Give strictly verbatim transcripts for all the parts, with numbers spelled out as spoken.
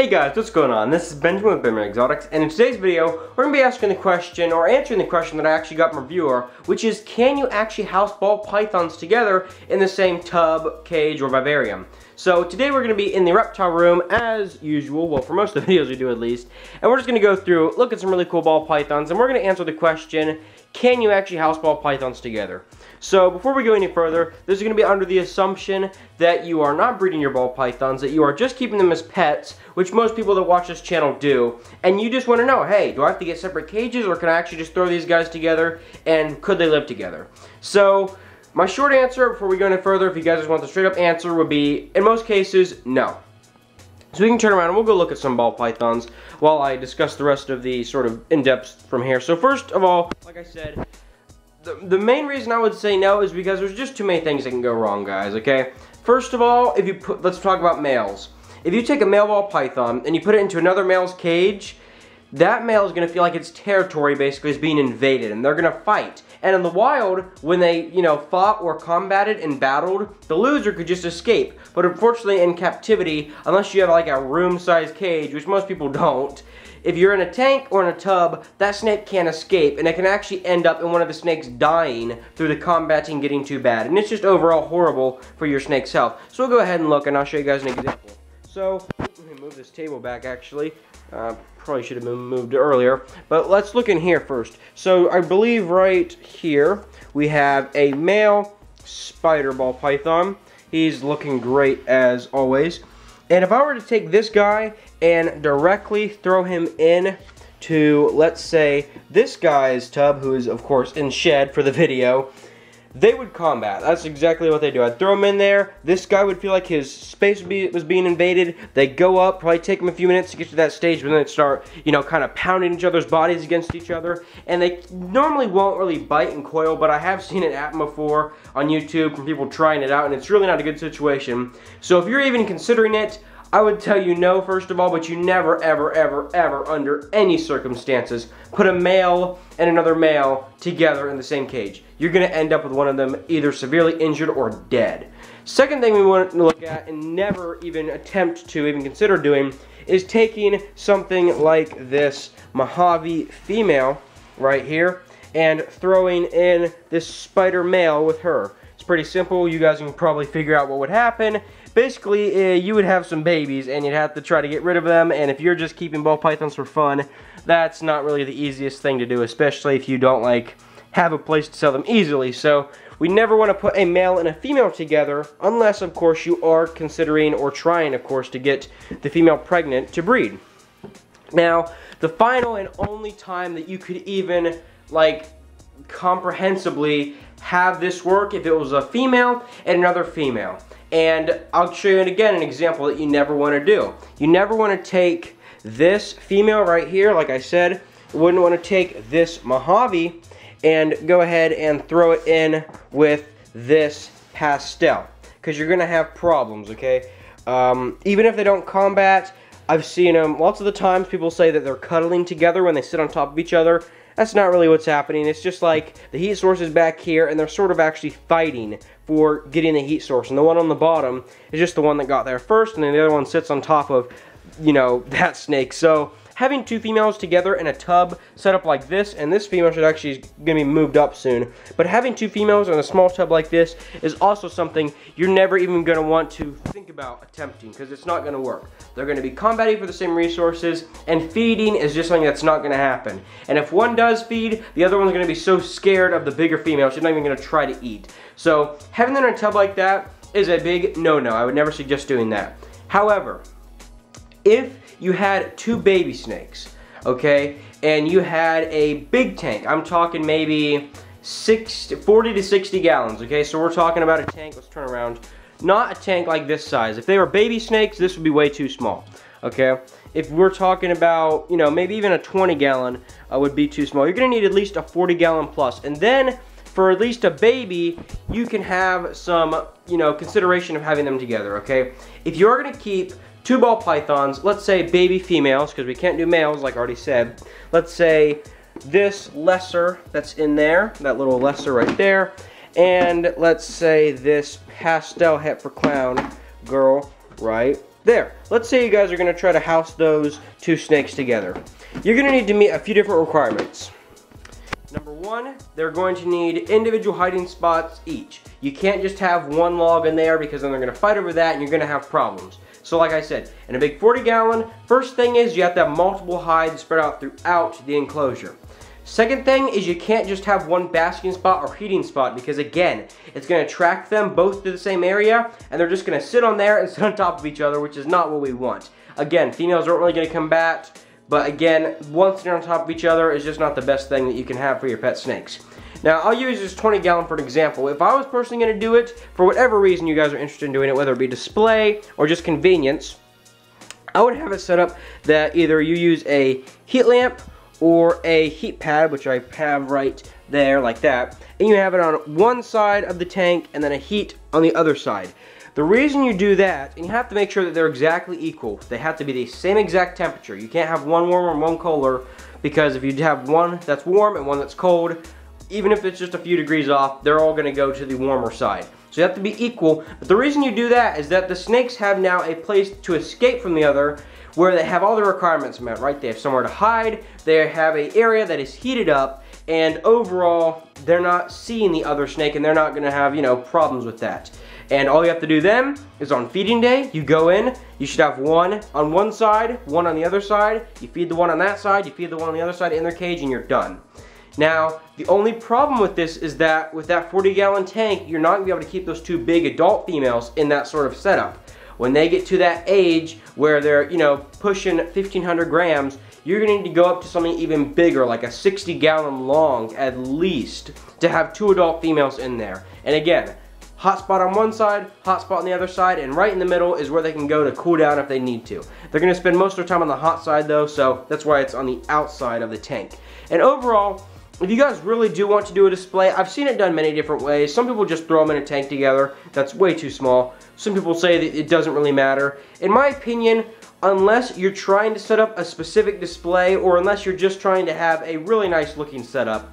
Hey guys, what's going on? This is Benjamin with Benjamin's Exotics, and in today's video, we're going to be asking the question, or answering the question that I actually got from a viewer, which is, can you actually house ball pythons together in the same tub, cage, or vivarium? So today we're going to be in the reptile room, as usual, well for most of the videos we do at least, and we're just going to go through, look at some really cool ball pythons, and we're going to answer the question, can you actually house ball pythons together? So before we go any further, this is going to be under the assumption that you are not breeding your ball pythons, that you are just keeping them as pets, which most people that watch this channel do, and you just want to know, hey, do I have to get separate cages, or can I actually just throw these guys together, and could they live together? So my short answer before we go any further, if you guys just want the straight up answer, would be, in most cases, no. So we can turn around and we'll go look at some ball pythons while I discuss the rest of the sort of in-depth from here. So first of all, like I said, the, the main reason I would say no is because there's just too many things that can go wrong, guys, okay? First of all, if you put, let's talk about males. If you take a male ball python and you put it into another male's cage, that male is going to feel like its territory basically is being invaded, and they're going to fight. And in the wild, when they, you know, fought or combated and battled, the loser could just escape. But unfortunately, in captivity, unless you have like a room-sized cage, which most people don't, if you're in a tank or in a tub, that snake can't escape, and it can actually end up in one of the snakes dying through the combating getting too bad. And it's just overall horrible for your snake's health. So we'll go ahead and look, and I'll show you guys an example. So, let me move this table back, actually. Uh, probably should have been moved earlier, but let's look in here first. So I believe right here we have a male spider ball python. He's looking great as always. And if I were to take this guy and directly throw him in to, let's say, this guy's tub, who is of course in shed for the video, they would combat. That's exactly what they do. I'd throw him in there. This guy would feel like his space was being invaded. They go up, probably take them a few minutes to get to that stage, but then they'd start, you know, kind of pounding each other's bodies against each other. And they normally won't really bite and coil, but I have seen it happen before on YouTube from people trying it out, and it's really not a good situation. So if you're even considering it, I would tell you no, first of all, but you never, ever, ever, ever, under any circumstances, put a male and another male together in the same cage. You're going to end up with one of them either severely injured or dead. Second thing we want to look at, and never even attempt to even consider doing, is taking something like this Mojave female right here and throwing in this spider male with her. It's pretty simple. You guys can probably figure out what would happen. Basically, uh, you would have some babies, and you'd have to try to get rid of them, and if you're just keeping ball pythons for fun, that's not really the easiest thing to do, especially if you don't, like, have a place to sell them easily. So we never want to put a male and a female together, unless, of course, you are considering or trying, of course, to get the female pregnant to breed. Now, the final and only time that you could even, like, comprehensibly have this work if it was a female and another female. And I'll show you again an example that you never want to do. You never want to take this female right here, like I said, you wouldn't want to take this Mojave and go ahead and throw it in with this pastel, because you're going to have problems, okay? Um, even if they don't combat, I've seen them, um, lots of the times people say that they're cuddling together when they sit on top of each other. That's not really what's happening. It's just like the heat source is back here, and they're sort of actually fighting for getting the heat source. And the one on the bottom is just the one that got there first, and then the other one sits on top of, you know, that snake. So having two females together in a tub set up like this, and this female should actually is going to be moved up soon. But having two females in a small tub like this is also something you're never even going to want to think about attempting, because it's not going to work. They're going to be combating for the same resources, and feeding is just something that's not going to happen. And if one does feed, the other one's going to be so scared of the bigger female, she's not even going to try to eat. So having them in a tub like that is a big no-no. I would never suggest doing that. However, if you had two baby snakes, okay, and you had a big tank, I'm talking maybe sixty, forty to sixty gallons, okay, so we're talking about a tank, let's turn around, not a tank like this size. If they were baby snakes, this would be way too small, okay? If we're talking about, you know, maybe even a twenty gallon uh, would be too small. You're gonna need at least a forty gallon plus, and then for at least a baby, you can have some, you know, consideration of having them together, okay? If you're gonna keep two ball pythons, let's say baby females, because we can't do males like I already said. Let's say this lesser that's in there, that little lesser right there, and let's say this pastel heifer clown girl right There, let's say you guys are gonna try to house those two snakes together. You're gonna need to meet a few different requirements. Number one, they're going to need individual hiding spots each. You can't just have one log in there because then they're gonna fight over that and you're gonna have problems. So like I said, in a big forty gallon, first thing is you have to have multiple hides spread out throughout the enclosure. Second thing is you can't just have one basking spot or heating spot because again, it's gonna attract them both to the same area and they're just gonna sit on there and sit on top of each other, which is not what we want. Again, females aren't really gonna combat, but again, once they're on top of each other is just not the best thing that you can have for your pet snakes. Now, I'll use this twenty gallon for an example. If I was personally gonna do it, for whatever reason you guys are interested in doing it, whether it be display or just convenience, I would have it set up that either you use a heat lamp or a heat pad, which I have right there like that, and you have it on one side of the tank and then a heat on the other side. The reason you do that, and you have to make sure that they're exactly equal. They have to be the same exact temperature. You can't have one warmer and one colder, because if you have one that's warm and one that's cold, even if it's just a few degrees off, they're all gonna go to the warmer side. So you have to be equal, but the reason you do that is that the snakes have now a place to escape from the other, where they have all the requirements met, right? They have somewhere to hide, they have an area that is heated up, and overall, they're not seeing the other snake and they're not gonna have, you know, problems with that. And all you have to do then is on feeding day, you go in, you should have one on one side, one on the other side, you feed the one on that side, you feed the one on the other side in their cage, and you're done. Now, the only problem with this is that with that forty gallon tank, you're not gonna be able to keep those two big adult females in that sort of setup. When they get to that age where they're, you know, pushing fifteen hundred grams, you're gonna need to go up to something even bigger, like a sixty gallon long at least, to have two adult females in there. And again, hot spot on one side, hot spot on the other side, and right in the middle is where they can go to cool down if they need to. They're gonna spend most of their time on the hot side though, so that's why it's on the outside of the tank. And overall, if you guys really do want to do a display, I've seen it done many different ways. Some people just throw them in a tank together. That's way too small. Some people say that it doesn't really matter. In my opinion, unless you're trying to set up a specific display or unless you're just trying to have a really nice looking setup,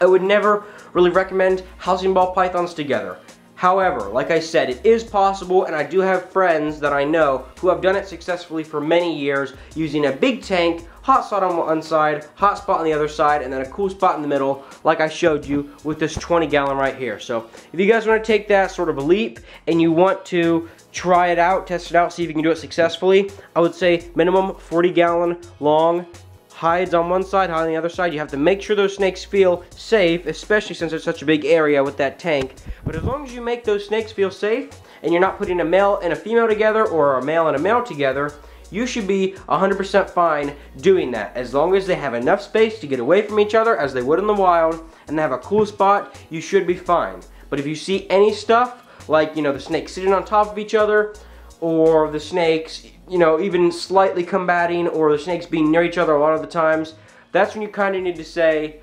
I would never really recommend housing ball pythons together. However, like I said, it is possible, and I do have friends that I know who have done it successfully for many years using a big tank, hot spot on one side, hot spot on the other side, and then a cool spot in the middle, like I showed you with this twenty gallon right here. So if you guys want to take that sort of a leap and you want to try it out, test it out, see if you can do it successfully, I would say minimum forty gallon long, hides on one side, hide on the other side. You have to make sure those snakes feel safe, especially since it's such a big area with that tank. But as long as you make those snakes feel safe and you're not putting a male and a female together or a male and a male together, you should be one hundred percent fine doing that. As long as they have enough space to get away from each other as they would in the wild and they have a cool spot, you should be fine. But if you see any stuff, like, you know, the snakes sitting on top of each other, or the snakes, you know, even slightly combating, or the snakes being near each other a lot of the times, that's when you kind of need to say,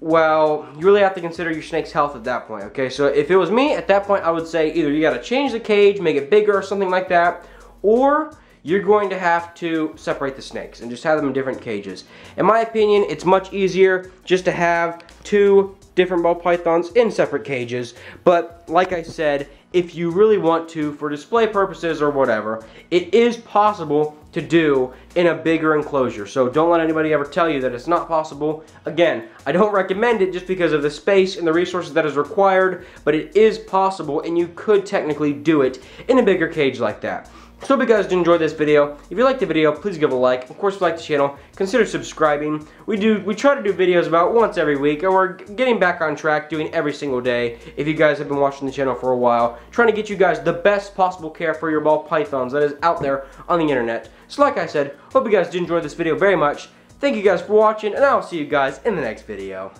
well, you really have to consider your snake's health at that point, okay? So if it was me, at that point, I would say either you got to change the cage, make it bigger or something like that, or you're going to have to separate the snakes and just have them in different cages. In my opinion, it's much easier just to have two different ball pythons in separate cages, but like I said, if you really want to, for display purposes or whatever, it is possible to do in a bigger enclosure. So don't let anybody ever tell you that it's not possible. Again, I don't recommend it just because of the space and the resources that is required, but it is possible and you could technically do it in a bigger cage like that. So I hope you guys enjoyed this video. If you liked the video, please give a like. Of course, if you like the channel, consider subscribing. We do we try to do videos about once every week, and we're getting back on track doing every single day. If you guys have been watching the channel for a while, trying to get you guys the best possible care for your ball pythons that is out there on the internet. So like I said, hope you guys did enjoy this video very much. Thank you guys for watching, and I'll see you guys in the next video.